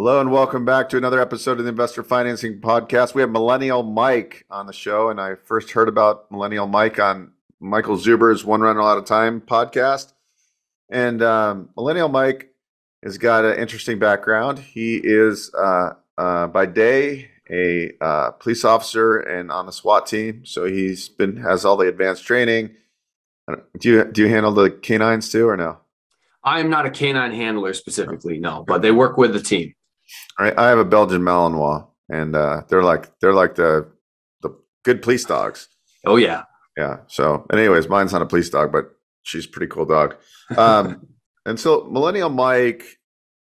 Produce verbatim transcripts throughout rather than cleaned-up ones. Hello and welcome back to another episode of the Investor Financing Podcast. We have Millennial Mike on the show, and I first heard about Millennial Mike on Michael Zuber's One Rental at a Time podcast. And um, Millennial Mike has got an interesting background. He is uh, uh, by day a uh, police officer and on the SWAT team, so he's been has all the advanced training. I don't, do you do you handle the canines too, or no? I am not a canine handler specifically, no, but they work with the team. All right, I have a Belgian Malinois, and uh, they're like they're like the the good police dogs. Oh yeah, yeah. So, and anyways, mine's not a police dog, but she's a pretty cool dog. Um, and so, Millennial Mike.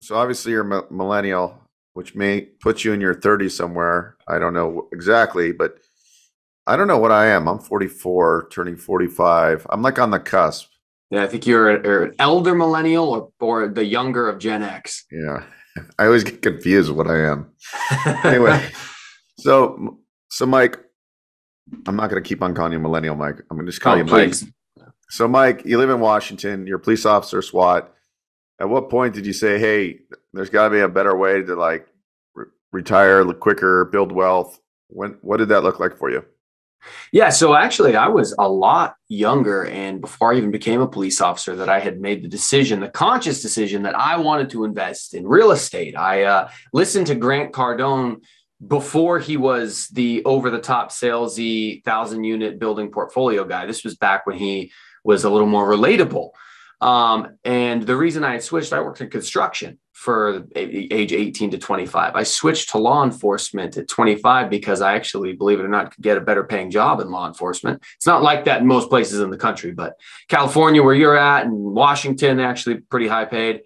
So obviously, you're a millennial, which may put you in your thirties somewhere. I don't know exactly, but I don't know what I am. I'm forty-four, turning forty-five. I'm like on the cusp. Yeah, I think you're, a, you're an elder millennial or, or the younger of Gen X. Yeah, I always get confused what I am. Anyway, so, so Mike, I'm not going to keep on calling you Millennial Mike. I'm going to just call oh, you please. Mike. So Mike, you live in Washington. You're a police officer, SWAT. At what point did you say, hey, there's got to be a better way to like re retire quicker, build wealth? When, what did that look like for you? Yeah, so actually I was a lot younger, and before I even became a police officer, that I had made the decision, the conscious decision, that I wanted to invest in real estate. I uh, listened to Grant Cardone before he was the over-the-top salesy thousand unit building portfolio guy. This was back when he was a little more relatable. Um, and the reason I had switched, I worked in construction for age eighteen to twenty-five. I switched to law enforcement at twenty-five because I actually, believe it or not, could get a better paying job in law enforcement. It's not like that in most places in the country, but California, where you're at, and Washington, actually pretty high paid.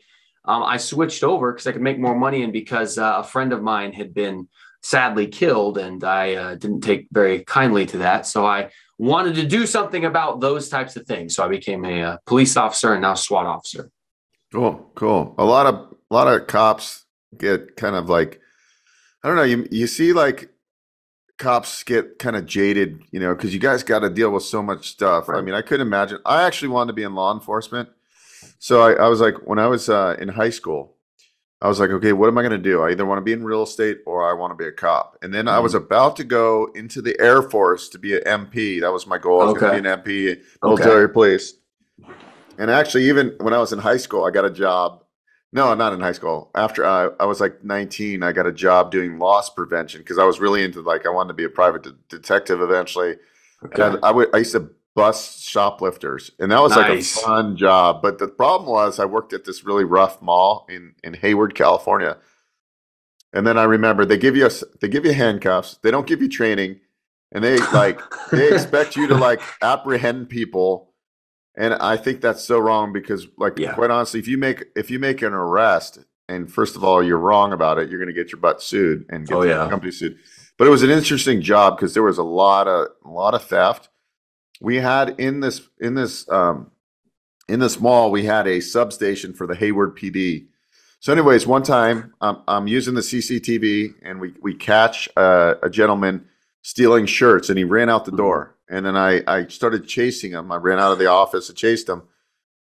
Um, I switched over because I could make more money, and because uh, a friend of mine had been sadly killed, and I uh, didn't take very kindly to that. So I wanted to do something about those types of things. So I became a uh, police officer and now SWAT officer. Cool. Cool. A lot of, a lot of cops get kind of like, I don't know, you, you see like cops get kind of jaded, you know, cause you guys got to deal with so much stuff. Right. I mean, I couldn't imagine. I actually wanted to be in law enforcement. So I, I was like, when I was uh, in high school, I was like, okay, what am I going to do? I either want to be in real estate or I want to be a cop. And then mm-hmm. I was about to go into the Air Force to be an M P. That was my goal. I was okay. going to be an M P, military okay. police. And actually, even when I was in high school, I got a job. No, not in high school. After I, I was like nineteen, I got a job doing loss prevention because I was really into like, I wanted to be a private de detective eventually. Okay. And I, I, would, I used to bust shoplifters, and that was nice. Like a fun job. But the problem was I worked at this really rough mall in, in Hayward, California. And then I remember they give you a, they give you handcuffs. They don't give you training, and they like they expect you to like apprehend people. And I think that's so wrong because like yeah. quite honestly, if you make if you make an arrest, and first of all, you're wrong about it, you're going to get your butt sued and get oh, your yeah. company sued. But it was an interesting job because there was a lot of a lot of theft. We had in this in this um, in this mall, we had a substation for the Hayward P D. So, anyways, one time um, I'm using the C C T V, and we we catch uh, a gentleman stealing shirts, and he ran out the door. And then I I started chasing him. I ran out of the office, I chased him,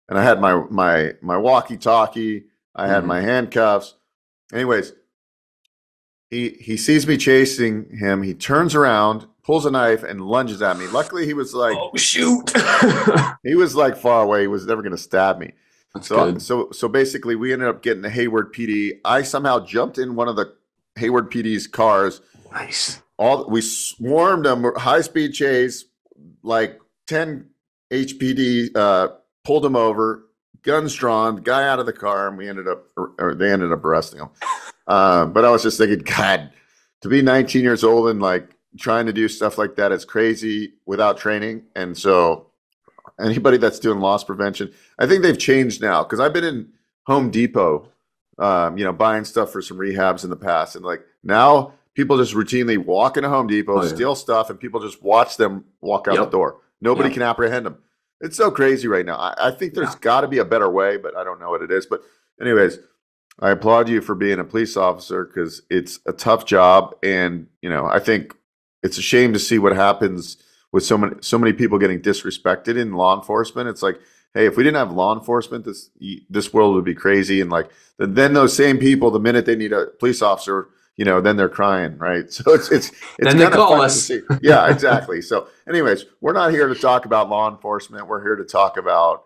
and I had my my my walkie-talkie. I had mm-hmm. my handcuffs. Anyways, he he sees me chasing him. He turns around, pulls a knife, and lunges at me. Luckily, he was like, "Oh shoot!" He was like far away. He was never going to stab me. That's so good. so so basically, we ended up getting the Hayward P D. I somehow jumped in one of the Hayward P D's cars. Nice. All we swarmed them, high speed chase, like ten H P D. Uh, pulled him over, guns drawn. Guy out of the car, and we ended up, or they ended up arresting him. Uh, but I was just thinking, God, to be nineteen years old and like trying to do stuff like that is crazy without training. And so anybody that's doing loss prevention, I think they've changed now, because I've been in Home Depot, um, you know, buying stuff for some rehabs in the past. And like now people just routinely walk into Home Depot, oh, yeah. steal stuff, and people just watch them walk out yep. the door. Nobody yep. can apprehend them. It's so crazy right now. I, I think there's yeah. got to be a better way, but I don't know what it is. But anyways, I applaud you for being a police officer, because it's a tough job. And, you know, I think it's a shame to see what happens with so many so many people getting disrespected in law enforcement. It's like hey, if we didn't have law enforcement, this this world would be crazy. And like then those same people, the minute they need a police officer, you know, then they're crying, right? So it's it's it's kind of fun to see. Yeah, exactly. So anyways, we're not here to talk about law enforcement. We're here to talk about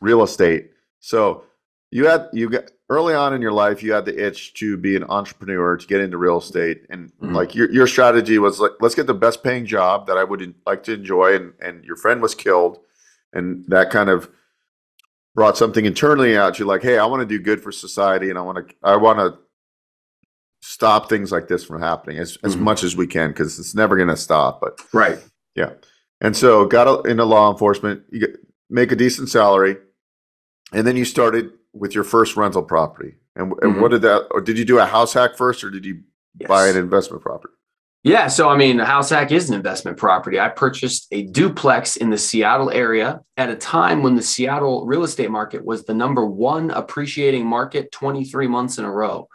real estate. So you had you got early on in your life, you had the itch to be an entrepreneur, to get into real estate, and mm-hmm. like your your strategy was like, let's get the best paying job that I would like to enjoy, and and your friend was killed, and that kind of brought something internally out. You're like, hey, I want to do good for society, and I want to I want to stop things like this from happening as as mm-hmm. much as we can, because it's never going to stop. But right, yeah, and so got into law enforcement, you get, make a decent salary. And then you started with your first rental property. And, and mm-hmm. what did that, or did you do a house hack first, or did you yes. buy an investment property? Yeah. So, I mean, a house hack is an investment property. I purchased a duplex in the Seattle area at a time when the Seattle real estate market was the number one appreciating market twenty-three months in a row.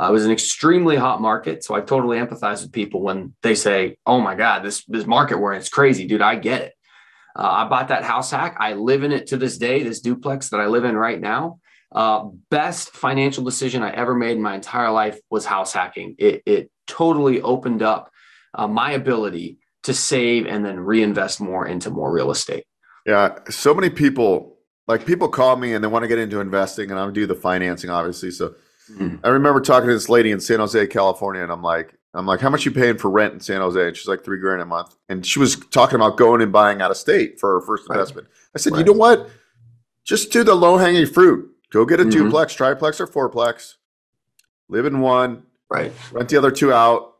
Uh, it was an extremely hot market. So I totally empathize with people when they say, oh my God, this, this market we're in, it's crazy, dude. I get it. Uh, I bought that house hack. I live in it to this day, this duplex that I live in right now. Uh, best financial decision I ever made in my entire life was house hacking. It, it totally opened up uh, my ability to save and then reinvest more into more real estate. Yeah. So many people, like people call me and they want to get into investing, and I'm do the financing, obviously. So mm-hmm. I remember talking to this lady in San Jose, California, and I'm like, I'm like, how much are you paying for rent in San Jose? And she's like, three grand a month. And she was talking about going and buying out of state for her first investment. I said, right. you know what? Just do the low-hanging fruit. Go get a mm-hmm. duplex, triplex, or fourplex. Live in one. Right. Rent the other two out.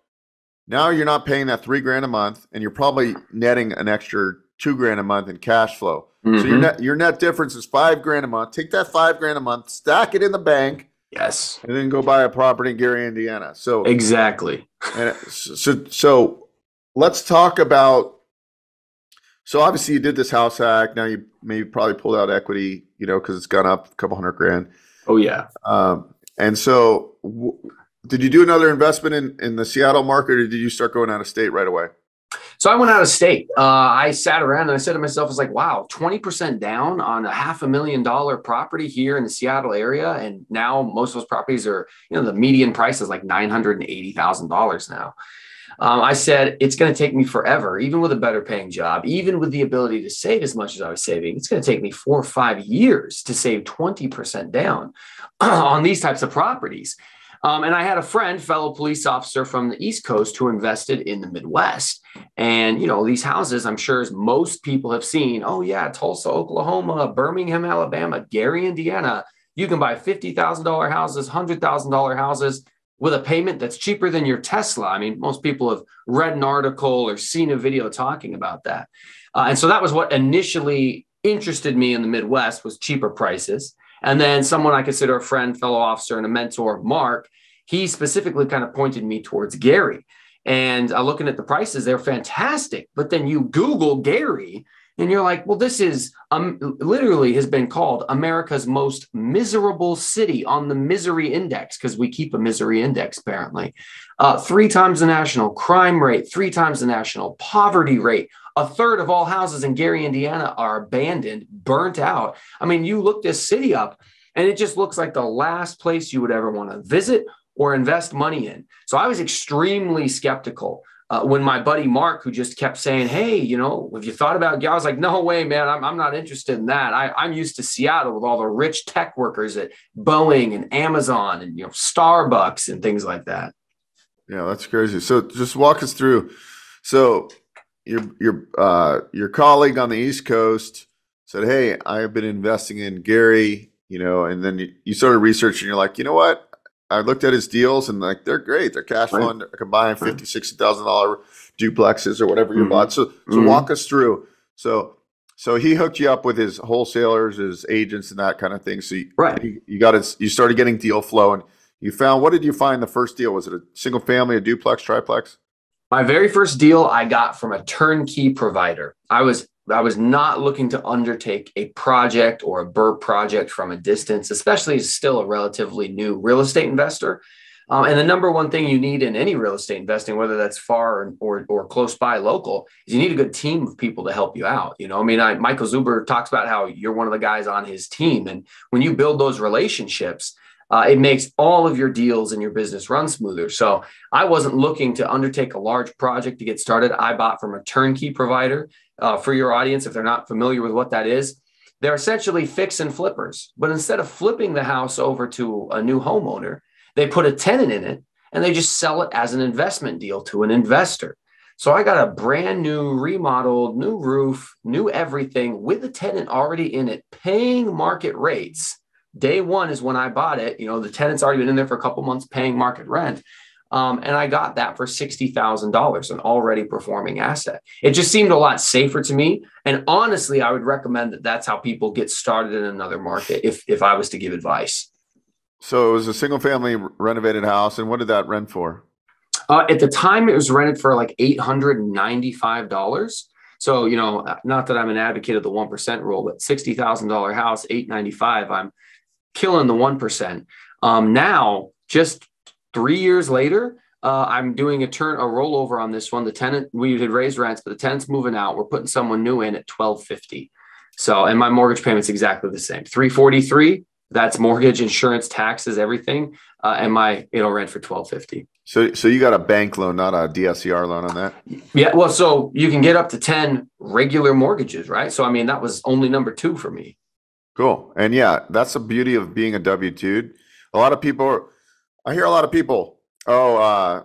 Now you're not paying that three grand a month, and you're probably netting an extra two grand a month in cash flow. Mm-hmm. So your net, your net difference is five grand a month. Take that five grand a month, stack it in the bank. Yes. And then go buy a property in Gary, Indiana. So exactly. And so, so let's talk about, so obviously you did this house hack. Now you maybe probably pulled out equity, you know, cause it's gone up a couple hundred grand. Oh yeah. Um, and so w- did you do another investment in, in the Seattle market, or did you start going out of state right away? So I went out of state. Uh, I sat around and I said to myself, I was like, wow, twenty percent down on a half a million dollar property here in the Seattle area. And now most of those properties are, you know, the median price is like nine hundred eighty thousand dollars now. Um, I said, it's going to take me forever, even with a better paying job, even with the ability to save as much as I was saving. It's going to take me four or five years to save twenty percent down on these types of properties. Um, and I had a friend, fellow police officer from the East Coast, who invested in the Midwest. And, you know, these houses, I'm sure as most people have seen, oh yeah, Tulsa, Oklahoma, Birmingham, Alabama, Gary, Indiana, you can buy fifty thousand dollars houses, one hundred thousand dollars houses with a payment that's cheaper than your Tesla. I mean, most people have read an article or seen a video talking about that. Uh, and so that was what initially interested me in the Midwest, was cheaper prices. And then someone I consider a friend, fellow officer, and a mentor, Mark, he specifically kind of pointed me towards Gary. And uh, looking at the prices, they're fantastic. But then you Google Gary and you're like, well, this is um, literally has been called America's most miserable city on the misery index, because we keep a misery index, apparently. Uh, three times the national crime rate, three times the national poverty rate. A third of all houses in Gary, Indiana are abandoned, burnt out. I mean, you look this city up and it just looks like the last place you would ever want to visit or invest money in. So I was extremely skeptical uh, when my buddy Mark, who just kept saying, hey, you know, have you thought about, I was like, no way, man, I'm, I'm not interested in that. I, I'm used to Seattle with all the rich tech workers at Boeing and Amazon and, you know, Starbucks and things like that. Yeah, that's crazy. So just walk us through. So Your your uh, your colleague on the East Coast said, hey, I've been investing in Gary, you know, and then you, you started researching. You're like, you know what? I looked at his deals and like, they're great. They're cash flowing, right. combined fifty thousand dollars, sixty thousand dollars duplexes or whatever you mm-hmm. bought. So, so mm-hmm. walk us through. So so he hooked you up with his wholesalers, his agents, and that kind of thing. So you, right. you, you got his, you started getting deal flow, and you found, what did you find the first deal? Was it a single family, a duplex, triplex? My very first deal I got from a turnkey provider. I was I was not looking to undertake a project or a B R R R project from a distance, especially as still a relatively new real estate investor. Um, and the number one thing you need in any real estate investing, whether that's far or, or, or close by local, is you need a good team of people to help you out. You know, I mean, I, Michael Zuber talks about how you're one of the guys on his team. And when you build those relationships, uh, it makes all of your deals and your business run smoother. So I wasn't looking to undertake a large project to get started. I bought from a turnkey provider. Uh, for your audience, if they're not familiar with what that is, they're essentially fix and flippers. But instead of flipping the house over to a new homeowner, they put a tenant in it and they just sell it as an investment deal to an investor. So I got a brand new remodeled, new roof, new everything with a tenant already in it, paying market rates. Day one is when I bought it. You know, the tenant's already been in there for a couple months paying market rent. Um, and I got that for sixty thousand dollars, an already performing asset. It just seemed a lot safer to me. And honestly, I would recommend that that's how people get started in another market if, if I was to give advice. So it was a single family renovated house. And what did that rent for? Uh, at the time, it was rented for like eight hundred ninety-five dollars. So, you know, not that I'm an advocate of the one percent rule, but sixty thousand dollars house, eight ninety-five, I'm killing the one percent. Um, now, just Three years later, uh, I'm doing a turn, a rollover on this one. The tenant, we had raised rents, but the tenant's moving out. We're putting someone new in at twelve fifty. So, and my mortgage payment's exactly the same, three forty-three. That's mortgage, insurance, taxes, everything, uh, and my you know rent for twelve fifty. So, so you got a bank loan, not a D S C R loan on that? Yeah, well, so you can get up to ten regular mortgages, right? So, I mean, that was only number two for me. Cool, and yeah, that's the beauty of being a W two. A lot of people are. I hear a lot of people, oh, uh,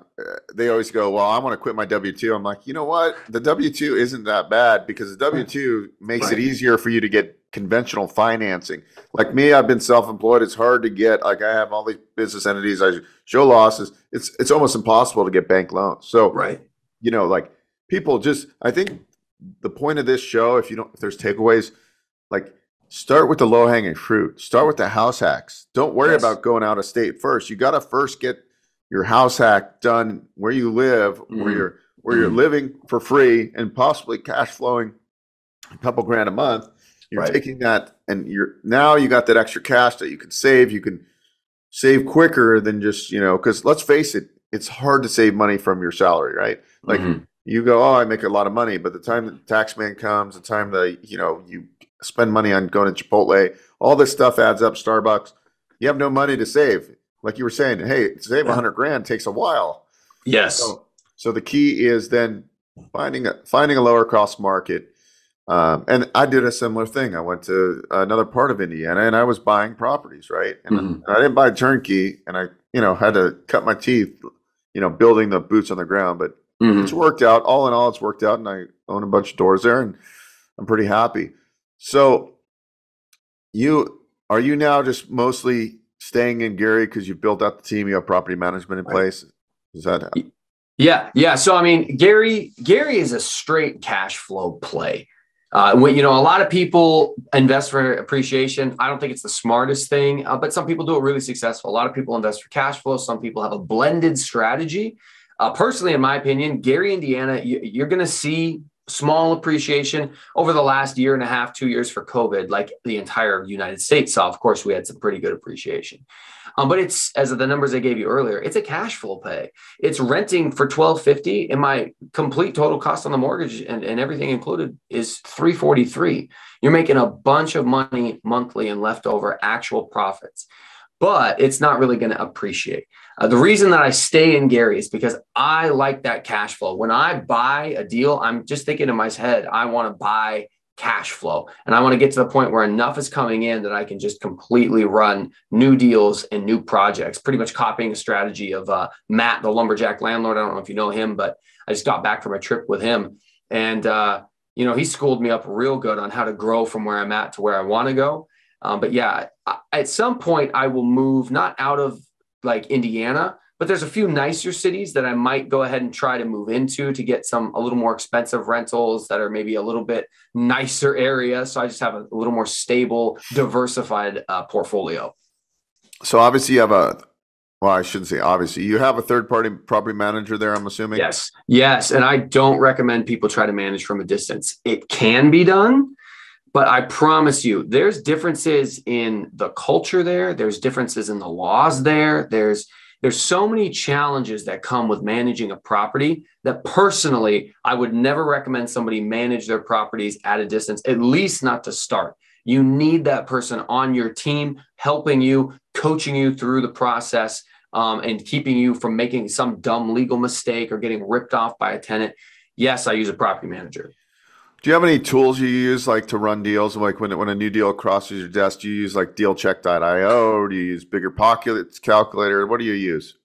they always go, well, I want to quit my W two. I'm like, you know what? The W two isn't that bad because the W two makes right. it easier for you to get conventional financing. Like me, I've been self-employed. It's hard to get, like I have all these business entities. I show losses. It's it's almost impossible to get bank loans. So, right. you know, like people just, I think the point of this show, if you don't, if there's takeaways, like start with the low-hanging fruit. Start with the house hacks. Don't worry yes. about going out of state first. You got to first get your house hack done where you live, mm-hmm. where you're where you're living for free and possibly cash flowing a couple grand a month. You're right. taking that and you're now you got that extra cash that you can save. You can save quicker than just, you know, because let's face it, it's hard to save money from your salary, right? Like mm-hmm. you go, oh, I make a lot of money, but the time the tax man comes, the time that you know you spend money on going to Chipotle, all this stuff adds up, Starbucks, you have no money to save. Like you were saying, hey, save a hundred grand takes a while. Yes. So, so the key is then finding a, finding a lower cost market. Um, and I did a similar thing. I went to another part of Indiana and I was buying properties, right? And mm-hmm. I didn't buy turnkey and I, you know, had to cut my teeth, you know, building the boots on the ground, but mm-hmm. it's worked out. All in all, it's worked out. And I own a bunch of doors there and I'm pretty happy. So you are you now just mostly staying in Gary because you've built out the team, you have property management in place? Is that how? Yeah, yeah. So I mean, Gary, Gary is a straight cash flow play. Uh, when, you know, a lot of people invest for appreciation. I don't think it's the smartest thing, uh, but some people do it really successful. A lot of people invest for cash flow. Some people have a blended strategy. Uh, personally, in my opinion, Gary, Indiana, you, you're going to see small appreciation over the last year and a half, two years for COVID, like the entire United States saw. Of course, we had some pretty good appreciation, um, but it's as of the numbers I gave you earlier. It's a cash flow pay. It's renting for twelve fifty, and my complete total cost on the mortgage and, and everything included is three forty-three. You're making a bunch of money monthly and leftover actual profits, but it's not really going to appreciate. Uh, the reason that I stay in Gary is because I like that cash flow. When I buy a deal, I'm just thinking in my head, I want to buy cash flow. And I want to get to the point where enough is coming in that I can just completely run new deals and new projects, pretty much copying a strategy of uh, Matt, the Lumberjack Landlord. I don't know if you know him, but I just got back from a trip with him. And, uh, you know, he schooled me up real good on how to grow from where I'm at to where I want to go. Um, but yeah, I, at some point I will move not out of like Indiana, but there's a few nicer cities that I might go ahead and try to move into to get some, a little more expensive rentals that are maybe a little bit nicer area. So I just have a, a little more stable, diversified uh, portfolio. So obviously you have a, well, I shouldn't say obviously, you have a third party property manager there, I'm assuming. Yes. Yes. And I don't recommend people try to manage from a distance. It can be done. But I promise you, there's differences in the culture there. There's differences in the laws there. There's There's so many challenges that come with managing a property that personally, I would never recommend somebody manage their properties at a distance, at least not to start. You need that person on your team, helping you, coaching you through the process, um, and keeping you from making some dumb legal mistake or getting ripped off by a tenant. Yes, I use a property manager. Do you have any tools you use like to run deals? Like when, when a new deal crosses your desk, do you use like deal check dot I O or do you use Bigger Pockets calculator? What do you use?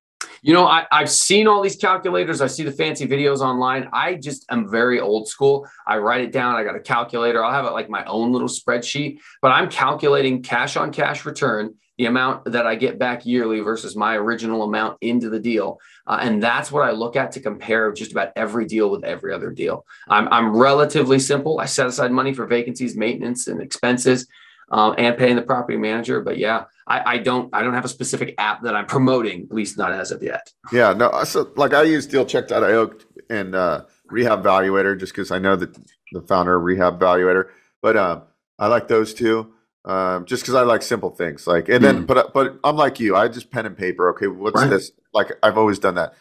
You know, I, I've seen all these calculators. I see the fancy videos online. I just am very old school. I write it down. I got a calculator. I'll have it like my own little spreadsheet, but I'm calculating cash on cash return, the amount that I get back yearly versus my original amount into the deal. Uh, and that's what I look at to compare just about every deal with every other deal. I'm, I'm relatively simple. I set aside money for vacancies, maintenance, and expenses, um, and paying the property manager. But yeah, I, I don't I don't have a specific app that I'm promoting, at least not as of yet. Yeah, no. So like I use deal check dot I O and uh, Rehab Valuator just because I know that the founder of Rehab Valuator. But uh, I like those two. Um, just because I like simple things, like, and then, mm. but but I'm like you, I just pen and paper. Okay, what's right. this? Like, I've always done that.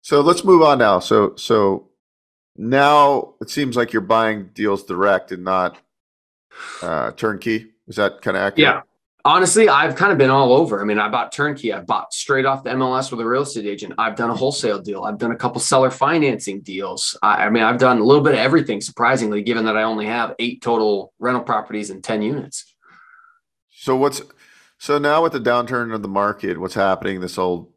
So let's move on now. So so now it seems like you're buying deals direct and not uh, turnkey. Is that kind of accurate? Yeah. Honestly, I've kind of been all over. I mean, I bought turnkey. I bought straight off the M L S with a real estate agent. I've done a wholesale deal. I've done a couple seller financing deals. I, I mean, I've done a little bit of everything, surprisingly, given that I only have eight total rental properties and ten units. So what's so now with the downturn of the market, what's happening, this whole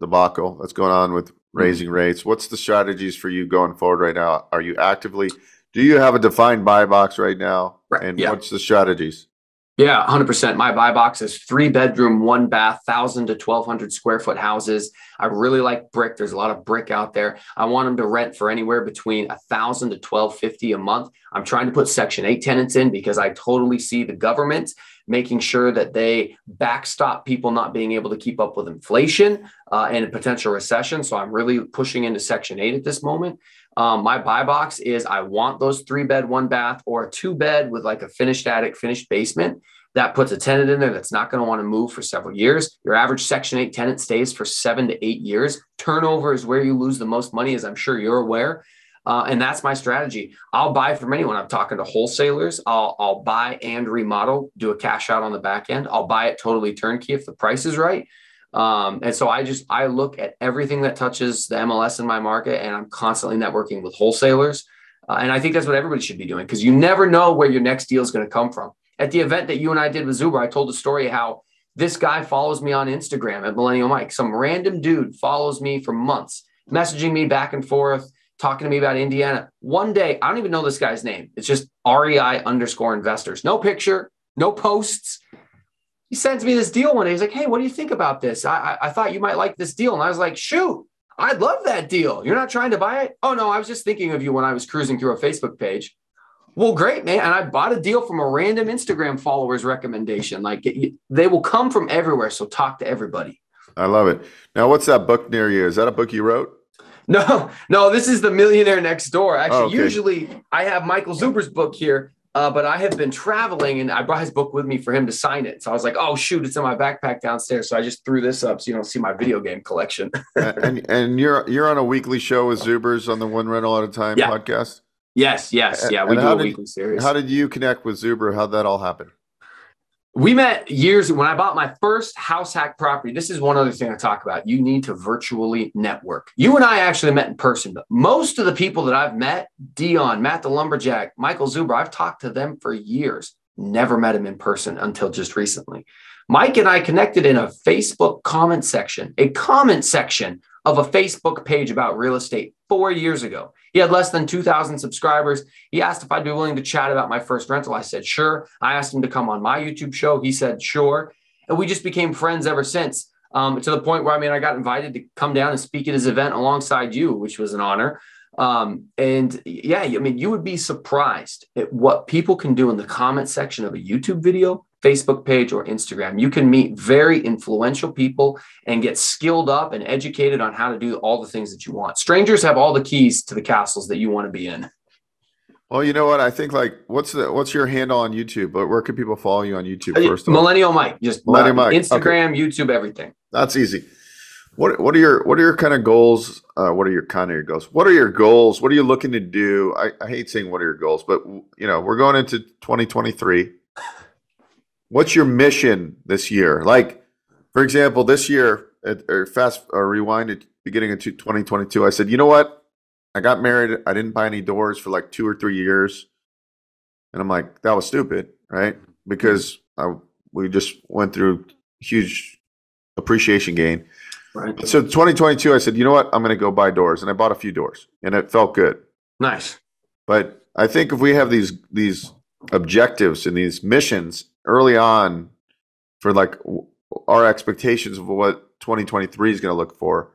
debacle that's going on with raising rates, what's the strategies for you going forward right now? Are you actively, do you have a defined buy box right now? Right. And yeah. What's the strategies? Yeah, one hundred percent. My buy box is three bedroom, one bath, one thousand to twelve hundred square foot houses. I really like brick. There's a lot of brick out there. I want them to rent for anywhere between one thousand to twelve fifty a month. I'm trying to put Section eight tenants in because I totally see the government making sure that they backstop people not being able to keep up with inflation uh, and a potential recession. So I'm really pushing into Section eight at this moment. Um, my buy box is I want those three bed, one bath or a two bed with like a finished attic, finished basement. That puts a tenant in there that's not going to want to move for several years. Your average Section eight tenant stays for seven to eight years. Turnover is where you lose the most money, as I'm sure you're aware. Uh, and that's my strategy. I'll buy from anyone. I'm talking to wholesalers. I'll, I'll buy and remodel, do a cash out on the back end. I'll buy it totally turnkey if the price is right. Um, and so I just, I look at everything that touches the M L S in my market, and I'm constantly networking with wholesalers. Uh, and I think that's what everybody should be doing, because you never know where your next deal is going to come from. At the event that you and I did with Zuber, I told the story how this guy follows me on Instagram at Millennial Mike. Some random dude follows me for months, messaging me back and forth, talking to me about Indiana. One day, I don't even know this guy's name. It's just R E I underscore investors. No picture, no posts. He sends me this deal one day. He's like, hey, what do you think about this? I, I, I thought you might like this deal. And I was like, shoot, I love that deal. You're not trying to buy it? Oh, no, I was just thinking of you when I was cruising through a Facebook page. Well, great, man. And I bought a deal from a random Instagram follower's recommendation. Like it, they will come from everywhere. So talk to everybody. I love it. Now, what's that book near you? Is that a book you wrote? No, no, this is The Millionaire Next Door. Actually, oh, okay. Usually I have Michael Zuber's book here. Uh, but I have been traveling and I brought his book with me for him to sign it. So I was like, oh, shoot, it's in my backpack downstairs. So I just threw this up so you don't see my video game collection. and and you're you're on a weekly show with Zubers on the One Rental at a Time yeah. podcast? Yes, yes. Yeah, we and do a did, weekly series. How did you connect with Zuber? How'd that all happen? We met years when I bought my first house hack property. This is one other thing I talk about. You need to virtually network. You and I actually met in person, but most of the people that I've met, Dion, Matt the Lumberjack, Michael Zuber, I've talked to them for years. Never met him in person until just recently. Mike and I connected in a Facebook comment section, a comment section of a Facebook page about real estate four years ago. He had less than two thousand subscribers. He asked if I'd be willing to chat about my first rental. I said, sure. I asked him to come on my YouTube show. He said, sure. And we just became friends ever since, um, to the point where, I mean, I got invited to come down and speak at his event alongside you, which was an honor. Um, and yeah, I mean, you would be surprised at what people can do in the comment section of a YouTube video, Facebook page, or Instagram. You can meet very influential people and get skilled up and educated on how to do all the things that you want. Strangers have all the keys to the castles that you want to be in. Well, you know what? I think like, what's the, what's your handle on YouTube? But where can people follow you on YouTube first? Millennial Mike, just Millennial Mike. Instagram, okay. YouTube, everything. That's easy. What what are your what are your kind of goals? Uh, what are your kind of your goals? What are your goals? What are you looking to do? I, I hate saying what are your goals, but you know we're going into twenty twenty-three. What's your mission this year? Like, for example, this year, at, or fast or rewind at beginning of twenty twenty-two, I said, you know what? I got married. I didn't buy any doors for like two or three years, and I'm like, that was stupid, right? Because I we just went through huge appreciation gain. Right. So twenty twenty-two, I said, you know what? I'm going to go buy doors. And I bought a few doors and it felt good. Nice. But I think if we have these these objectives and these missions early on for like our expectations of what twenty twenty-three is going to look for,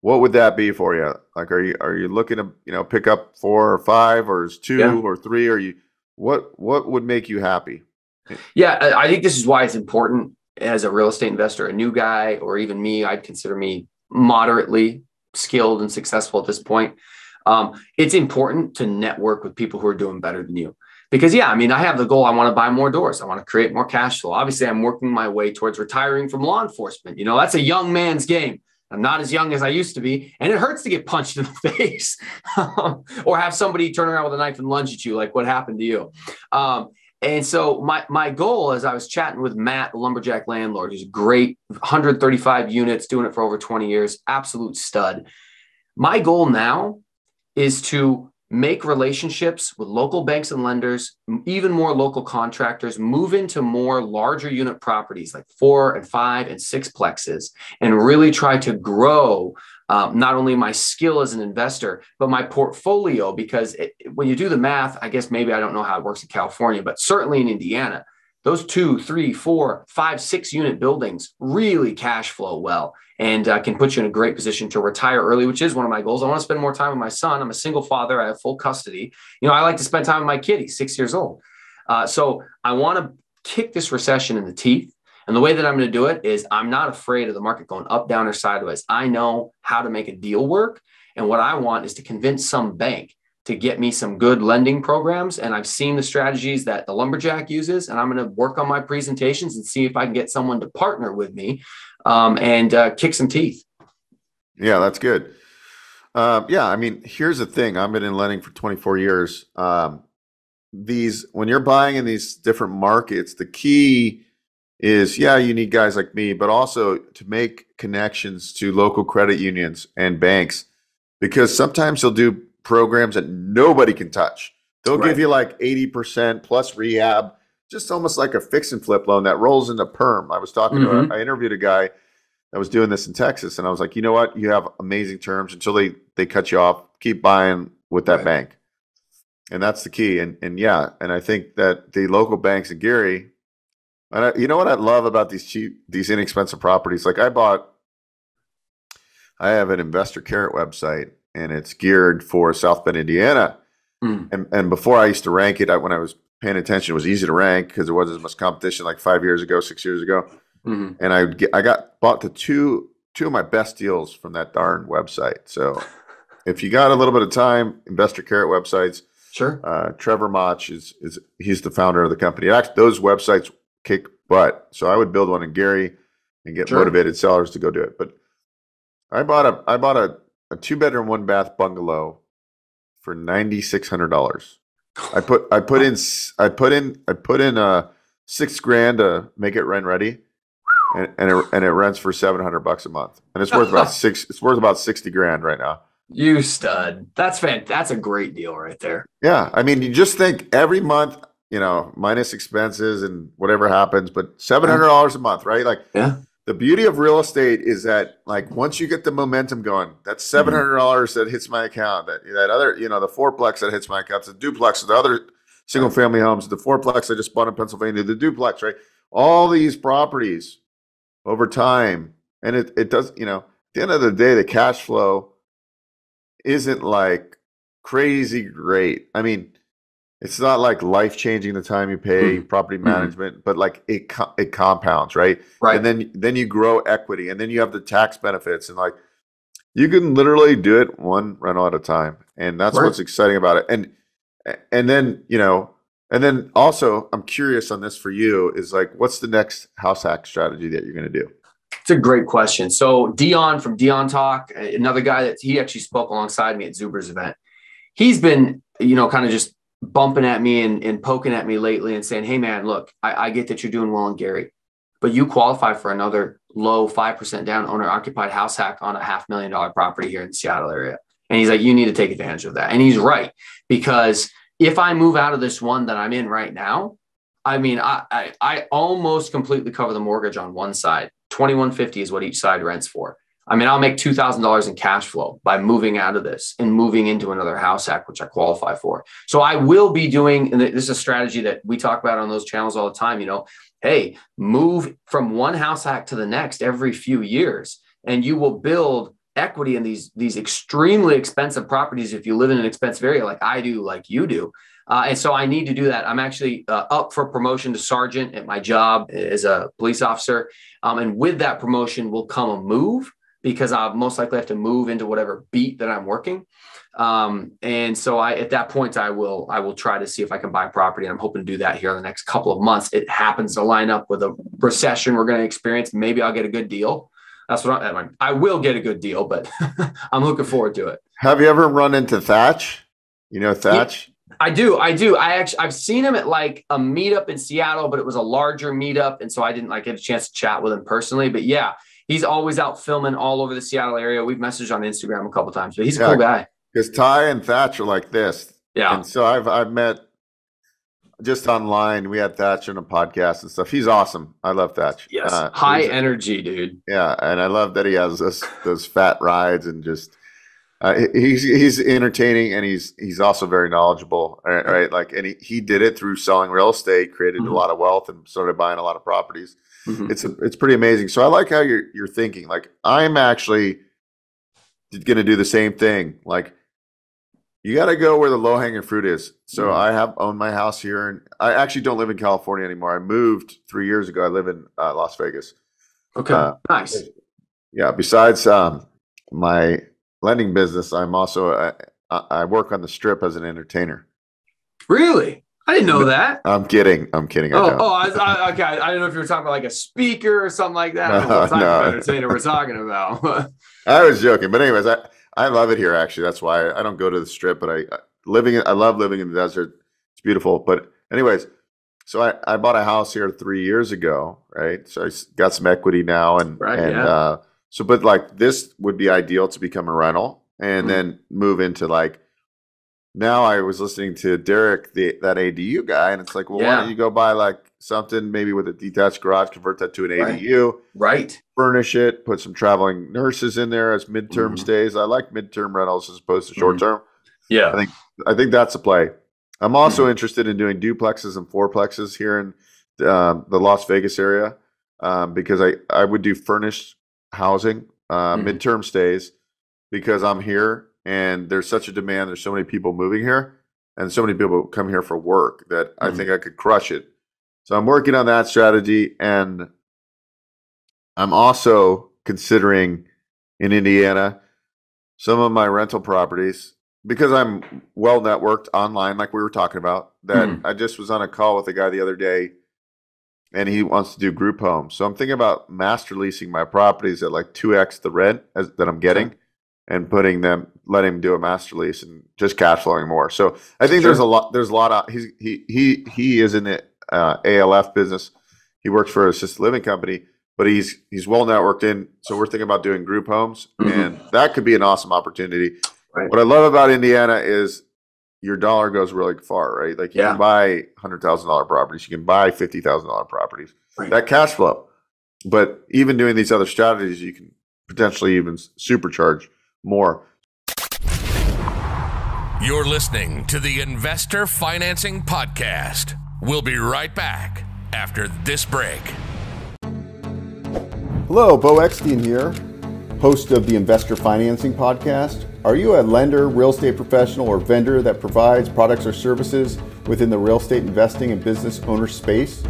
what would that be for you? Like, are you are you looking to, you know, pick up four or five or is two yeah. or three? Or you what what would make you happy? Yeah, I think this is why it's important. As a real estate investor, a new guy, or even me, I'd consider me moderately skilled and successful at this point. Um, it's important to network with people who are doing better than you. Because, yeah, I mean, I have the goal. I want to buy more doors. I want to create more cash flow. Obviously, I'm working my way towards retiring from law enforcement. You know, that's a young man's game. I'm not as young as I used to be. And it hurts to get punched in the face or have somebody turn around with a knife and lunge at you like what happened to you. Um, And so my, my goal, as I was chatting with Matt, the Lumberjack Landlord, who's great, one hundred thirty-five units, doing it for over twenty years, absolute stud. My goal now is to make relationships with local banks and lenders, even more local contractors, move into more larger unit properties like four and five and six plexes, and really try to grow um, not only my skill as an investor, but my portfolio. Because it, when you do the math, I guess maybe I don't know how it works in California, but certainly in Indiana, those two, three, four, five, six unit buildings really cash flow well and uh, can put you in a great position to retire early, which is one of my goals. I want to spend more time with my son. I'm a single father. I have full custody. You know, I like to spend time with my kid. He's six years old. Uh, so I want to kick this recession in the teeth. And the way that I'm going to do it is I'm not afraid of the market going up, down, or sideways. I know how to make a deal work. And what I want is to convince some bank to get me some good lending programs. And I've seen the strategies that the Lumberjack uses, and I'm going to work on my presentations and see if I can get someone to partner with me um, and uh, kick some teeth. Yeah, that's good. Um, yeah. I mean, here's the thing. I've been in lending for twenty-four years. Um, these, when you're buying in these different markets, the key is, yeah, you need guys like me, but also to make connections to local credit unions and banks, because sometimes they'll do programs that nobody can touch. They'll right. give you like eighty percent plus rehab, just almost like a fix and flip loan that rolls into perm. I was talking mm-hmm. to, a, I interviewed a guy that was doing this in Texas, and I was like, you know what? You have amazing terms until they, they cut you off. Keep buying with that right. bank. And that's the key. And, and yeah, and I think that the local banks in Gary, and I, you know what I love about these cheap, these inexpensive properties? Like I bought, I have an Investor Carrot website, and it's geared for South Bend, Indiana. Mm. And, and before I used to rank it, I, when I was paying attention, it was easy to rank because there wasn't as much competition like five years ago, six years ago. Mm-hmm. And I would get, I got bought the two, two of my best deals from that darn website. So if you got a little bit of time, Investor Carrot websites. Sure. Uh, Trevor Motch, is, is he's the founder of the company. Actually, those websites kick butt. So I would build one in Gary and get sure. motivated sellers to go do it. But I bought a, I bought a, a two-bedroom, one-bath bungalow for nine thousand six hundred dollars. I put, I put in, I put in, I put in uh, six grand to make it rent ready, and, and it and it rents for seven hundred bucks a month, and it's worth about six. It's worth about sixty grand right now. You stud. That's fan. That's a great deal right there. Yeah, I mean, you just think every month, you know, minus expenses and whatever happens, but seven hundred dollars a month, right? Like, yeah. The beauty of real estate is that, like, once you get the momentum going, that's seven hundred dollars mm-hmm. that hits my account. That that other, you know, the fourplex that hits my account, the duplex, the other single family homes, the fourplex I just bought in Pennsylvania, the duplex, right? All these properties over time, and it it does, you know, at the end of the day, the cash flow isn't like crazy great. I mean, it's not like life changing the time you pay mm-hmm. property management, mm-hmm. but like it co it compounds, right? Right. And then then you grow equity, and then you have the tax benefits, and like you can literally do it one rental at a time, and that's right. what's exciting about it. And and then you know, and then also I'm curious on this for you is like, what's the next house hack strategy that you're going to do? It's a great question. So Dion from Dion Talk, another guy that he actually spoke alongside me at Zuber's event. He's been, you know, kind of just bumping at me and, and poking at me lately and saying, hey, man, look, I, I get that you're doing well in Gary, but you qualify for another low five percent down owner-occupied house hack on a half million dollar property here in the Seattle area. And he's like, you need to take advantage of that. And he's right, because if I move out of this one that I'm in right now, I mean, I, I, I almost completely cover the mortgage on one side. twenty-one fifty is what each side rents for. I mean, I'll make two thousand dollars in cash flow by moving out of this and moving into another house hack, which I qualify for. So I will be doing, and this is a strategy that we talk about on those channels all the time, you know, hey, move from one house hack to the next every few years, and you will build equity in these, these extremely expensive properties if you live in an expensive area like I do, like you do. Uh, and so I need to do that. I'm actually uh, up for promotion to sergeant at my job as a police officer. Um, and with that promotion will come a move, because I'll most likely have to move into whatever beat that I'm working. Um, and so I, at that point, I will, I will try to see if I can buy property. And I'm hoping to do that here in the next couple of months. It happens to line up with a recession we're going to experience. Maybe I'll get a good deal. That's what I'm, I will get a good deal, but I'm looking forward to it. Have you ever run into Thatch? You know, Thatch? Yeah. I do. I do. I actually, I've seen him at like a meetup in Seattle, but it was a larger meetup. And so I didn't like get a chance to chat with him personally, but yeah, he's always out filming all over the Seattle area. We've messaged on Instagram a couple of times, but he's a yeah, cool guy. Cause Ty and Thatch are like this. Yeah. And so I've, I've met just online. We had Thatch on a podcast and stuff. He's awesome. I love Thatch. Yes. Uh, High energy, dude. Yeah. And I love that he has this, those fat rides and just, Uh, he's he's entertaining, and he's he's also very knowledgeable, right? right? Like, and he, he did it through selling real estate, created mm-hmm. a lot of wealth, and started buying a lot of properties. Mm-hmm. It's a, it's pretty amazing. So I like how you're you're thinking. Like, I'm actually going to do the same thing. Like, you got to go where the low hanging fruit is. So mm-hmm. I have owned my house here, and I actually don't live in California anymore. I moved three years ago. I live in uh, Las Vegas. Okay, uh, nice. Yeah. Besides um, my lending business, I'm also I, I work on the strip as an entertainer. Really? I didn't know that. I'm kidding. I'm kidding. Oh, I don't. oh I, I, okay. I didn't know if you were talking about like a speaker or something like that. No, I don't know what type no. of entertainer we're talking about. I was joking, but anyways, I I love it here. Actually, that's why I don't go to the strip. But I living. I love living in the desert. It's beautiful. But anyways, so I I bought a house here three years ago, right? So I got some equity now, and right, and. Yeah. Uh, So, but like this would be ideal to become a rental and mm-hmm. then move into like, now I was listening to Derek, the, that A D U guy, and it's like, well, yeah. why don't you go buy like something maybe with a detached garage, convert that to an right. A D U, right? Furnish it, put some traveling nurses in there as midterm mm-hmm. stays. I like midterm rentals as opposed to mm-hmm. short term. Yeah. I think, I think that's a play. I'm also mm-hmm. interested in doing duplexes and fourplexes here in um, the Las Vegas area um, because I, I would do furnished housing uh mm-hmm. midterm stays, because I'm here and there's such a demand, there's so many people moving here and so many people come here for work that mm-hmm. I think I could crush it. So I'm working on that strategy, and I'm also considering in Indiana some of my rental properties because I'm well networked online, like we were talking about that. Mm-hmm. I just was on a call with a guy the other day, and he wants to do group homes. So I'm thinking about master leasing my properties at like two X the rent as, that I'm getting, sure. and putting them, letting him do a master lease and just cash flowing more. So I think sure. there's a lot, there's a lot of, he's, he, he, he is in the uh, A L F business. He works for an assisted living company, but he's, he's well networked in. So we're thinking about doing group homes, mm-hmm. and that could be an awesome opportunity. Right. What I love about Indiana is your dollar goes really far, right? Like you yeah. can buy one hundred thousand dollar properties. You can buy fifty thousand dollar properties. Right. That cash flow. But even doing these other strategies, you can potentially even supercharge more. You're listening to the Investor Financing Podcast. We'll be right back after this break. Hello, Beau Eckstein here, host of the Investor Financing Podcast. Are you a lender, real estate professional, or vendor that provides products or services within the real estate investing and business owner space?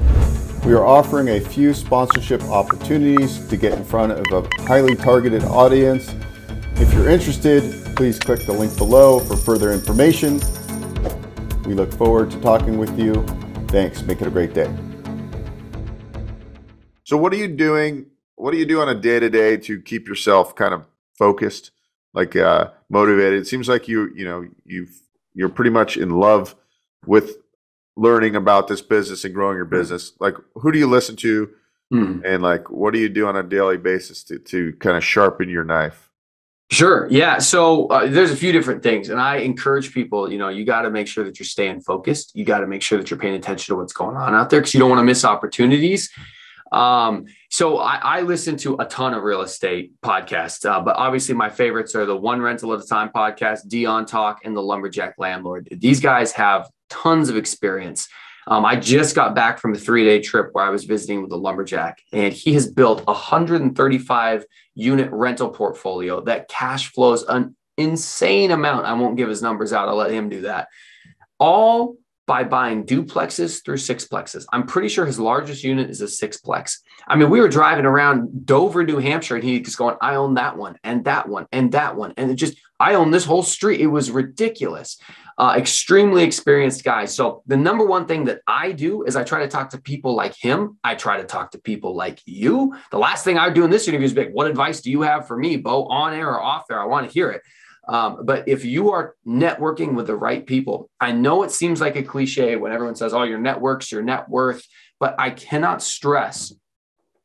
We are offering a few sponsorship opportunities to get in front of a highly targeted audience. If you're interested, please click the link below for further information. We look forward to talking with you. Thanks. Make it a great day. So what are you doing what do you do on a day-to-day to keep yourself kind of focused, like uh, motivated? It seems like you, you know, you've, you're pretty much in love with learning about this business and growing your business. Like, who do you listen to? Hmm. And like, what do you do on a daily basis to, to kind of sharpen your knife? Sure. Yeah. So uh, there's a few different things, and I encourage people, you know, you got to make sure that you're staying focused. You got to make sure that you're paying attention to what's going on out there, because you don't want to miss opportunities. Um, so I, I listen to a ton of real estate podcasts, uh, but obviously my favorites are the One Rental at a Time podcast, Dion Talk, and the Lumberjack Landlord. These guys have tons of experience. Um, I just got back from a three-day trip where I was visiting with a lumberjack, and he has built a one hundred thirty-five unit rental portfolio that cash flows an insane amount. I won't give his numbers out. I'll let him do that. All by buying duplexes through sixplexes. I'm pretty sure his largest unit is a sixplex. I mean, we were driving around Dover, New Hampshire, and he was going, I own that one and that one and that one. And it just, I own this whole street. It was ridiculous. Uh, extremely experienced guy. So the number one thing that I do is I try to talk to people like him. I try to talk to people like you. The last thing I would do in this interview is be like, what advice do you have for me, Beau, on air or off air? I want to hear it. Um, but if you are networking with the right people, I know it seems like a cliche when everyone says, oh, your network's your net worth, but I cannot stress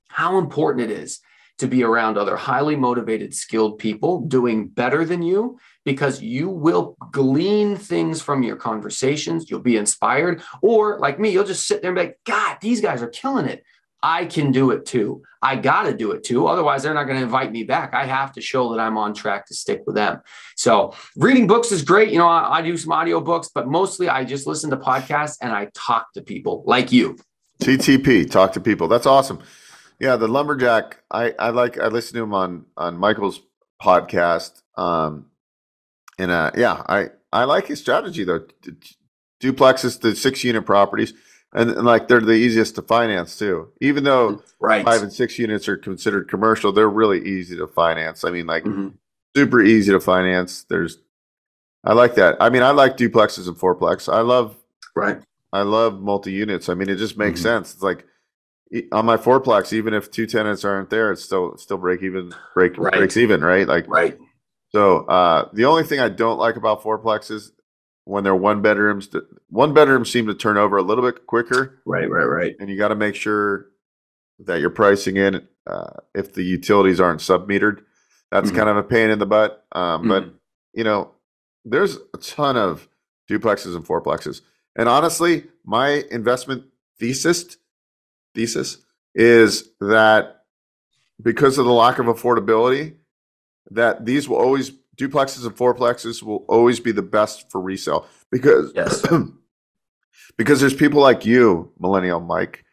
how important it is to be around other highly motivated, skilled people doing better than you, because you will glean things from your conversations. You'll be inspired, or like me, you'll just sit there and be like, God, these guys are killing it. I can do it too. I got to do it too. Otherwise, they're not going to invite me back. I have to show that I'm on track to stick with them. So reading books is great. You know, I, I do some audio books, but mostly I just listen to podcasts and I talk to people like you. T T P, talk to people. That's awesome. Yeah. The Lumberjack, I, I like, I listen to him on, on Michael's podcast. Um, and uh, yeah, I, I like his strategy though. Duplexes, the six unit properties. And, and like, they're the easiest to finance too. Even though right. five and six units are considered commercial, they're really easy to finance. I mean, like mm-hmm. super easy to finance. There's, I like that. I mean, I like duplexes and fourplex. I love, right. I love multi-units. I mean, it just makes mm-hmm. sense. It's like on my fourplex, even if two tenants aren't there, it's still, still break even, break, right. breaks even, right? Like, right. So uh, the only thing I don't like about fourplexes, when they're one bedrooms, one bedrooms seem to turn over a little bit quicker. Right, right, right. And you got to make sure that you're pricing in uh, if the utilities aren't sub-metered. That's mm-hmm. kind of a pain in the butt. Um, mm-hmm. But, you know, there's a ton of duplexes and fourplexes. And honestly, my investment thesis thesis is that because of the lack of affordability, that these will always – duplexes and fourplexes will always be the best for resale, because yes. because there's people like you, Millennial Mike,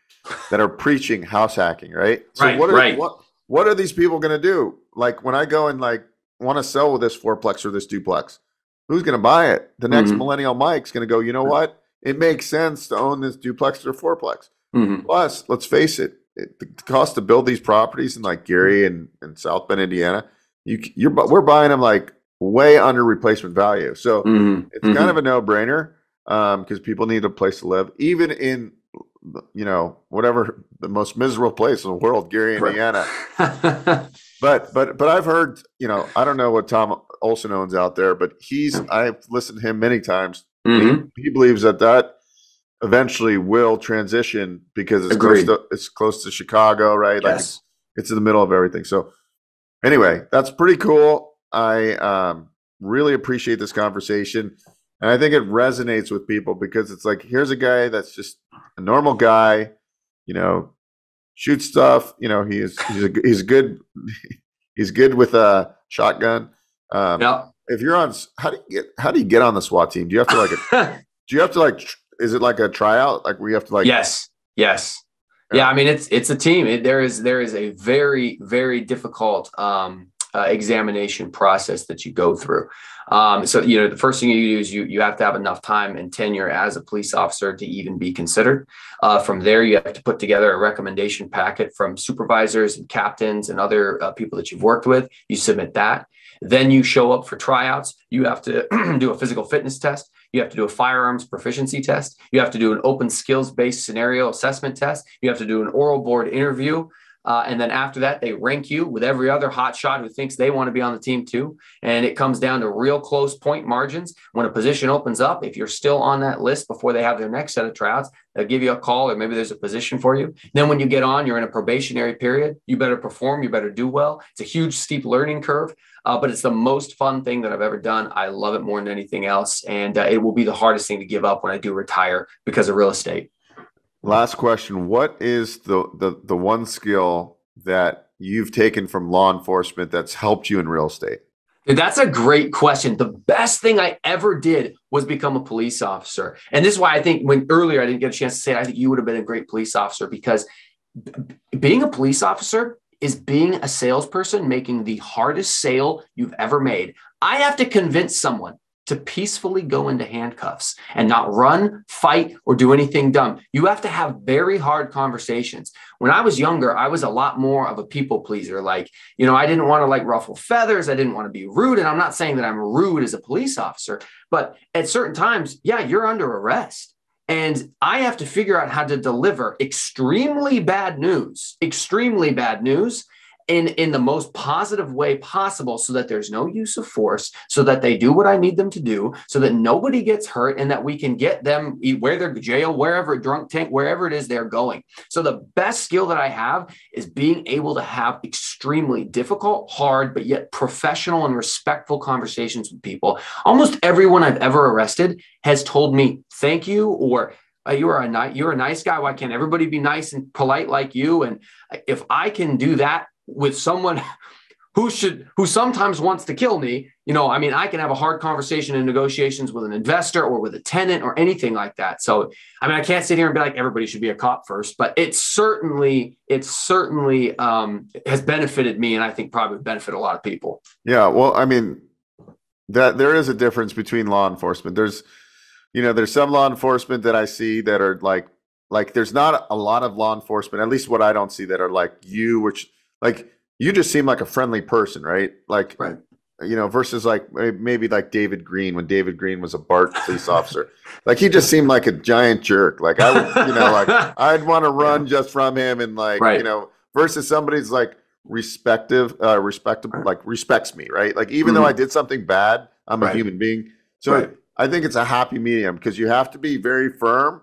that are preaching house hacking, right? So right, what are right. what what are these people going to do? Like when I go and like want to sell with this fourplex or this duplex, who's going to buy it? The next mm-hmm. Millennial Mike's going to go, you know what? It makes sense to own this duplex or fourplex. Mm-hmm. Plus, let's face it, it, the cost to build these properties in like Gary and, and South Bend, Indiana. You, you're, we're buying them like way under replacement value. So mm-hmm. it's mm-hmm. kind of a no-brainer um, because people need a place to live, even in, you know, whatever the most miserable place in the world, Gary, Indiana. but but but I've heard, you know, I don't know what Tom Olson owns out there, but he's I've listened to him many times. Mm-hmm. He, he believes that that eventually will transition because it's Agreed. close to it's close to Chicago, right? Yes. Like it's, it's in the middle of everything. So. Anyway, that's pretty cool. I um, really appreciate this conversation. And I think it resonates with people because it's like, here's a guy that's just a normal guy, you know, shoots stuff. You know, he is, he's, a, he's good. He's good with a shotgun. Um, yeah. If you're on, how do you get, how do you get on the SWAT team? Do you have to like, a, do you have to like, is it like a tryout? Like we have to like, yes, yes. Yeah, I mean, it's it's a team. It, there is there is a very, very difficult um, uh, examination process that you go through. Um, so, you know, the first thing you do is you, you have to have enough time and tenure as a police officer to even be considered. Uh, from there, you have to put together a recommendation packet from supervisors and captains and other uh, people that you've worked with. You submit that. Then you show up for tryouts. You have to do a physical fitness test. You have to do a firearms proficiency test. You have to do an open skills-based scenario assessment test. You have to do an oral board interview. Uh, and then after that, they rank you with every other hotshot who thinks they want to be on the team too. And it comes down to real close point margins. When a position opens up, if you're still on that list before they have their next set of tryouts, they'll give you a call or maybe there's a position for you. Then when you get on, you're in a probationary period. You better perform. You better do well. It's a huge, steep learning curve, uh, but it's the most fun thing that I've ever done. I love it more than anything else. And uh, it will be the hardest thing to give up when I do retire because of real estate. Last question. What is the, the the one skill that you've taken from law enforcement that's helped you in real estate? That's a great question. The best thing I ever did was become a police officer. And this is why I think when earlier I didn't get a chance to say it, I think you would have been a great police officer, because being a police officer is being a salesperson making the hardest sale you've ever made. I have to convince someone to peacefully go into handcuffs and not run, fight, or do anything dumb. You have to have very hard conversations. When I was younger, I was a lot more of a people pleaser. Like, you know, I didn't want to like ruffle feathers. I didn't want to be rude. And I'm not saying that I'm rude as a police officer, but at certain times, yeah, you're under arrest. And I have to figure out how to deliver extremely bad news, extremely bad news, In, in the most positive way possible, so that there's no use of force, so that they do what I need them to do, so that nobody gets hurt, and that we can get them where they're jail, wherever, drunk tank, wherever it is they're going. So the best skill that I have is being able to have extremely difficult, hard, but yet professional and respectful conversations with people. Almost everyone I've ever arrested has told me, thank you, or Uh, you are a ni- you're a nice guy. Why can't everybody be nice and polite like you? And if I can do that with someone who should, who sometimes wants to kill me, you know, I mean, I can have a hard conversation in negotiations with an investor or with a tenant or anything like that. So, I mean, I can't sit here and be like, everybody should be a cop first, but it certainly, it certainly um, has benefited me. And I think probably benefit a lot of people. Yeah. Well, I mean, that there is a difference between law enforcement. There's, you know, there's some law enforcement that I see that are like, like there's not a lot of law enforcement, at least what I don't see, that are like you, which like you just seem like a friendly person, right? Like, right. You know, versus like maybe like David Green, when David Green was a BART police officer, like he just seemed like a giant jerk. Like I would, you know, like I'd want to run just from him, and like, right. You know, versus somebody's like respective, uh, respectable, right. Like respects me, right? Like even mm-hmm. though I did something bad, I'm right. a human being. So right. I think it's a happy medium, because you have to be very firm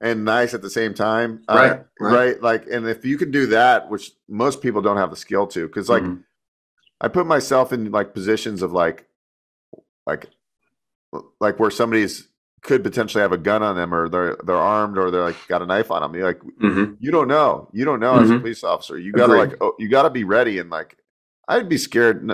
and nice at the same time. Right, uh, right. Right. Like, and if you can do that, which most people don't have the skill to, because like mm-hmm. I put myself in like positions of like, like, like where somebody's could potentially have a gun on them, or they're, they're armed, or they're like got a knife on them. You're like, mm-hmm. you don't know, you don't know mm-hmm. as a police officer, you gotta Agreed. like, oh, you gotta be ready. And like, I'd be scared.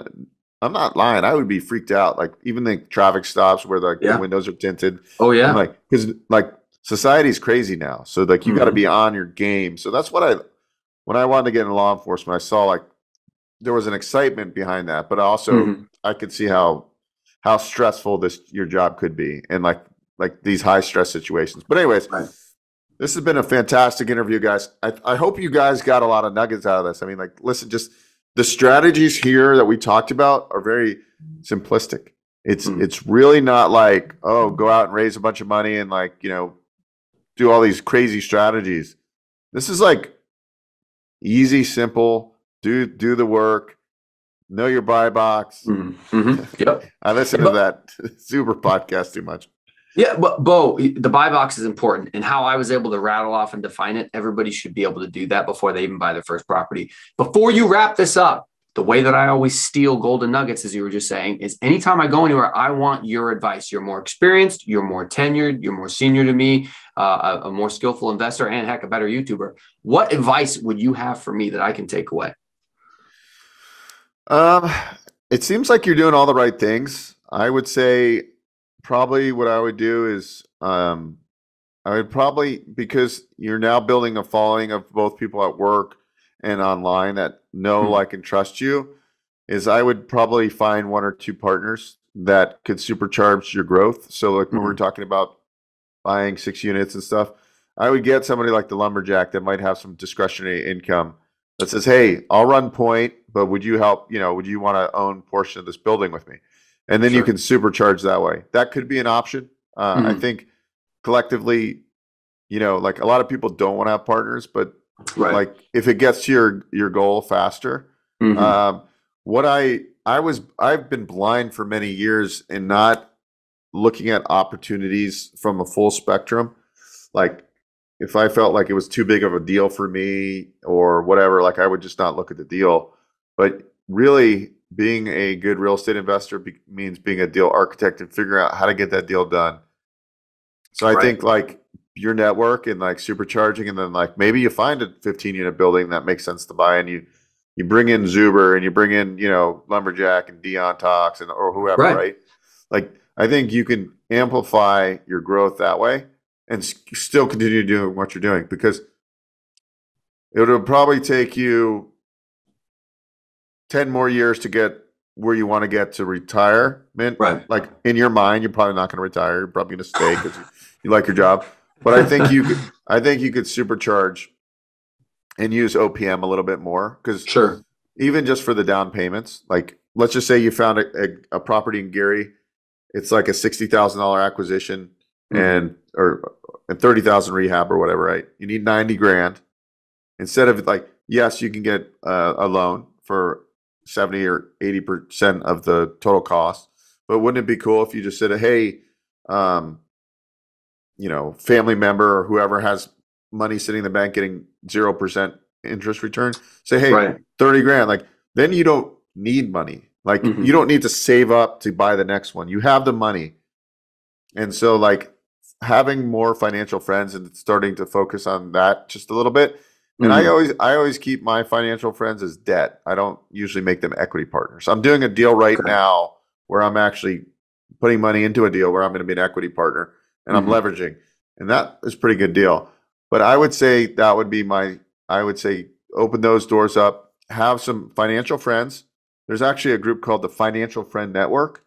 I'm not lying. I would be freaked out. Like even the traffic stops where like yeah. the windows are tinted. Oh yeah. I'm like, cause like society's crazy now. So like, you mm-hmm. got to be on your game. So that's what I, when I wanted to get into law enforcement, I saw like there was an excitement behind that, but also mm-hmm. I could see how, how stressful this, your job could be. And like, like these high stress situations. But anyways, right. This has been a fantastic interview, guys. I, I hope you guys got a lot of nuggets out of this. I mean, like, listen, just, the strategies here that we talked about are very simplistic. It's mm. it's really not like, oh, go out and raise a bunch of money and like, you know, do all these crazy strategies. This is like easy, simple, do do the work, know your buy box. Mm. Mm-hmm. Yep. I listen to that Zuber podcast too much. Yeah, but Bo, the buy box is important, and how I was able to rattle off and define it, everybody should be able to do that before they even buy their first property. Before you wrap this up, the way that I always steal golden nuggets, as you were just saying, is anytime I go anywhere, I want your advice. You're more experienced, you're more tenured, you're more senior to me, uh, a, a more skillful investor, and heck, a better YouTuber. What advice would you have for me that I can take away? Um, it seems like you're doing all the right things. I would say... Probably what I would do is um, I would probably, because you're now building a following of both people at work and online that know, mm-hmm. like, and trust you, is I would probably find one or two partners that could supercharge your growth. So like mm-hmm. when we're talking about buying six units and stuff, I would get somebody like the Lumberjack that might have some discretionary income that says, hey, I'll run point, but would you help, you know, would you want to own a portion of this building with me? And then sure. you can supercharge that way. That could be an option. Uh, mm-hmm. I think collectively, you know, like a lot of people don't want to have partners, but Right. Like if it gets to your, your goal faster. Mm-hmm. Um, what I, I was, I've been blind for many years in not looking at opportunities from a full spectrum. Like if I felt like it was too big of a deal for me or whatever, like I would just not look at the deal. But really being a good real estate investor be- means being a deal architect and figuring out how to get that deal done. So I right. think like your network and like supercharging, and then like maybe you find a fifteen unit building that makes sense to buy, and you, you bring in Zuber and you bring in, you know, Lumberjack and Dion Talk and or whoever, right. right? Like I think you can amplify your growth that way and st- still continue doing what you're doing, because it will probably take you ten more years to get where you want to get to retirement. Right. Like in your mind, you're probably not going to retire. You're probably going to stay because you, you like your job. But I think you could, I think you could supercharge and use O P M a little bit more, because sure. even just for the down payments, like let's just say you found a, a, a property in Gary, it's like a sixty thousand dollars acquisition mm-hmm. and or and thirty thousand rehab or whatever, right? You need ninety grand instead of like, yes, you can get uh, a loan for seventy or eighty percent of the total cost, but wouldn't it be cool if you just said, hey, um, you know, family member or whoever has money sitting in the bank getting zero percent interest return, say, hey, right. thirty grand. Like then you don't need money. Like mm-hmm. you don't need to save up to buy the next one. You have the money. And so like having more financial friends and starting to focus on that just a little bit. And mm-hmm. I always, I always keep my financial friends as debt. I don't usually make them equity partners. I'm doing a deal right okay. now where I'm actually putting money into a deal where I'm going to be an equity partner, and mm-hmm. I'm leveraging, and that is a pretty good deal. But I would say that would be my, I would say open those doors up, have some financial friends. There's actually a group called the Financial Friend Network.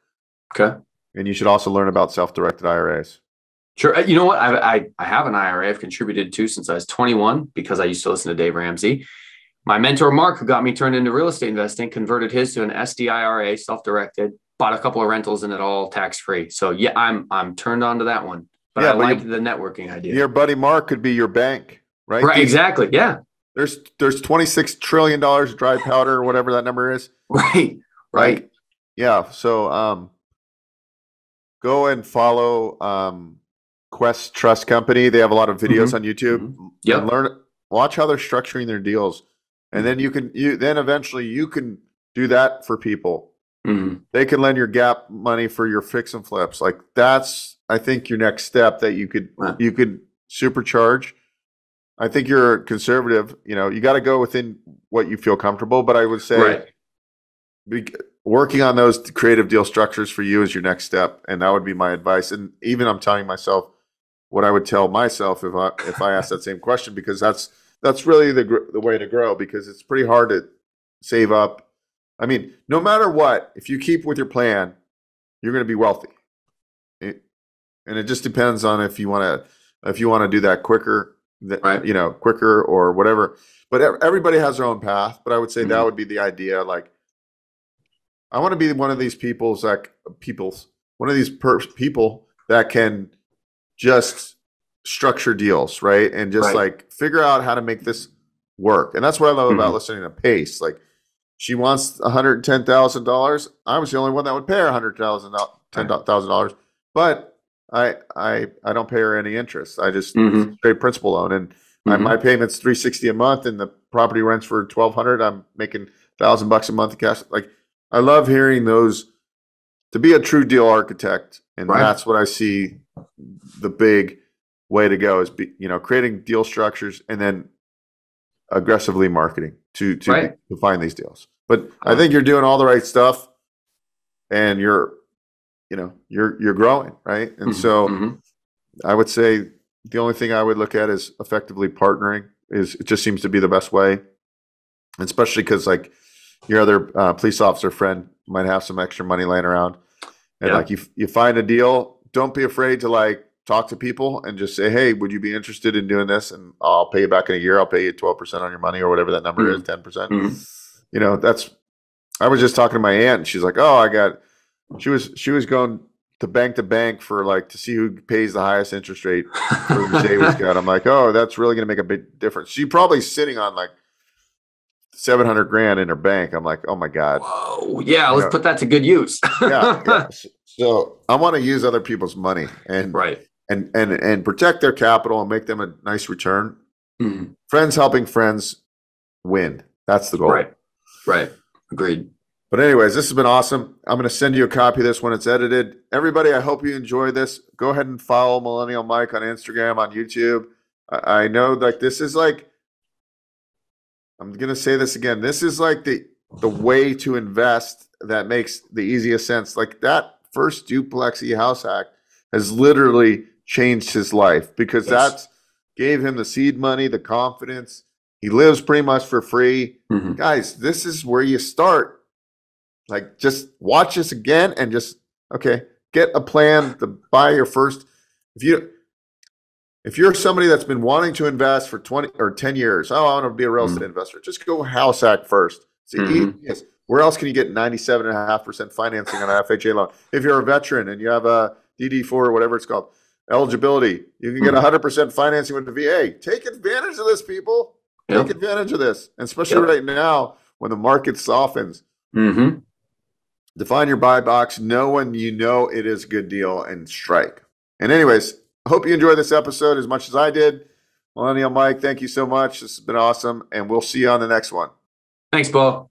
Okay. And you should also learn about self-directed I R As. Sure. You know what? I, I I have an I R A I've contributed to since I was twenty-one, because I used to listen to Dave Ramsey. My mentor, Mark, who got me turned into real estate investing, converted his to an S D I R A, self-directed, bought a couple of rentals, and it all tax-free. So yeah, I'm I'm turned on to that one. But yeah, I like the networking idea. Your buddy Mark could be your bank, right? Right, These, exactly. Yeah. There's there's twenty-six trillion dollars of dry powder or whatever that number is. Right. Right. Like, yeah. So um, go and follow um. Quest Trust Company. They have a lot of videos mm-hmm. on YouTube. Mm-hmm. Yeah, learn, watch how they're structuring their deals, and then you can you then eventually you can do that for people. Mm-hmm. They can lend your gap money for your fix and flips. Like that's I think your next step that you could wow. you could supercharge. I think you're conservative. You know, you got to go within what you feel comfortable. But I would say right. be, working on those creative deal structures for you is your next step, and that would be my advice. And even I'm telling myself what I would tell myself if I if I asked that same question, because that's that's really the gr- the way to grow, because it's pretty hard to save up. I mean, no matter what, if you keep with your plan, you're going to be wealthy. It, and it just depends on if you want to if you want to do that quicker, that, right. you know, quicker or whatever. But everybody has their own path. But I would say mm-hmm. that would be the idea. Like, I want to be one of these people's like people's one of these per- people that can just structure deals, right? And just right. like figure out how to make this work. And that's what I love mm-hmm. about listening to Pace. Like she wants one hundred ten thousand dollars. I was the only one that would pay her one hundred thousand dollars, ten thousand dollars, but I, I, I don't pay her any interest. I just mm-hmm. pay principal loan, and mm-hmm. I, my payment's three hundred sixty dollars a month, and the property rents for twelve hundred dollars. I'm making thousand bucks a month in cash. Like I love hearing those, to be a true deal architect. And right. that's what I see the big way to go is, be, you know, creating deal structures and then aggressively marketing to to, right. to find these deals. But I think you're doing all the right stuff, and you're, you know, you're you're growing, right? And mm-hmm. so mm-hmm. I would say the only thing I would look at is effectively partnering. Is it just seems to be the best way, especially because like your other uh, police officer friend might have some extra money laying around. And yeah. like you, you find a deal. Don't be afraid to like talk to people and just say, "Hey, would you be interested in doing this? And I'll pay you back in a year. I'll pay you twelve percent on your money," or whatever that number mm-hmm. is, ten percent. Mm-hmm. You know, that's. I was just talking to my aunt, and she's like, "Oh, I got." She was she was going to bank to bank for like to see who pays the highest interest rate for David's got. I'm like, oh, that's really going to make a big difference. She's probably sitting on like seven hundred grand in her bank. I'm like, oh my god. Whoa, yeah, let's you know, put that to good use. yeah, yeah. So I want to use other people's money and right. and and and protect their capital and make them a nice return. Mm. Friends helping friends win. That's the goal. Right. Right. Agreed. But anyways, this has been awesome. I'm going to send you a copy of this when it's edited. Everybody, I hope you enjoy this. Go ahead and follow Millennial Mike on Instagram, on YouTube. I know like this is like, I'm going to say this again. This is like the, the way to invest that makes the easiest sense. Like that first duplexy house hack has literally changed his life because yes. that gave him the seed money, the confidence. He lives pretty much for free. Mm-hmm. Guys, this is where you start. Like, just watch this again and just, okay, get a plan to buy your first. If, you, if you're somebody that's been wanting to invest for twenty or ten years, oh, I want to be a real estate mm-hmm. investor, just go house hack first. See, mm-hmm. yes. Where else can you get ninety-seven point five percent financing on an F H A loan? If you're a veteran and you have a D D four or whatever it's called, eligibility, you can get one hundred percent mm-hmm. financing with the V A. Take advantage of this, people. Yep. Take advantage of this. And especially yep. right now when the market softens. Mm-hmm. Define your buy box. Know when you know it is a good deal and strike. And anyways, I hope you enjoyed this episode as much as I did. Millennial Mike, thank you so much. This has been awesome, and we'll see you on the next one. Thanks, Beau.